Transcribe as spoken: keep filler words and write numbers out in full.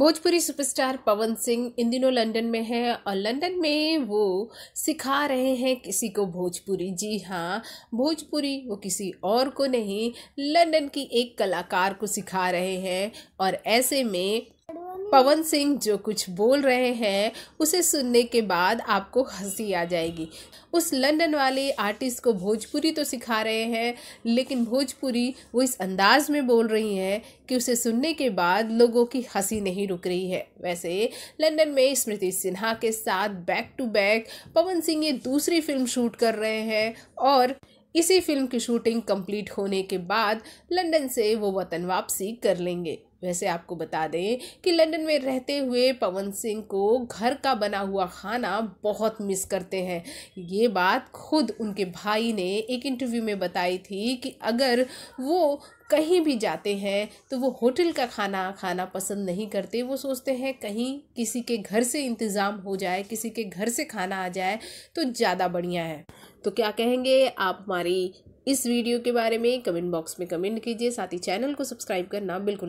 Bhojpuri superstar Pawan Singh इन दिनों London में है और लंदन में वो सिखा रहे हैं किसी को भोजपुरी। जी हाँ, भोजपुरी वो किसी और को नहीं, लंदन की एक कलाकार को सिखा रहे हैं। और ऐसे में पवन सिंह जो कुछ बोल रहे हैं उसे सुनने के बाद आपको हंसी आ जाएगी। उस लंदन वाले आर्टिस्ट को भोजपुरी तो सिखा रहे हैं, लेकिन भोजपुरी वो इस अंदाज में बोल रही हैं कि उसे सुनने के बाद लोगों की हंसी नहीं रुक रही है। वैसे लंदन में स्मृति सिन्हा के साथ back to back Pawan Singh ये दूसरी फिल्म शूट कर रहे हैं और इसी फिल्म की शूटिंग कंप्लीट होने के बाद लंदन से वो वतन वापसी कर लेंगे। वैसे आपको बता दें कि लंदन में रहते हुए पवन सिंह को घर का बना हुआ खाना बहुत मिस करते हैं। ये बात खुद उनके भाई ने एक इंटरव्यू में बताई थी कि अगर वो कहीं भी जाते हैं तो वो होटल का खाना खाना पसंद नहीं करते। वो सोचते हैं कहीं किसी के घर से इंतज़ाम हो जाए, किसी के घर से खाना आ जाए तो ज़्यादा बढ़िया है। तो क्या कहेंगे आप हमारी इस वीडियो के बारे में? कमेंट बॉक्स में कमेंट कीजिए। साथ ही चैनल को सब्सक्राइब करना बिल्कुल ना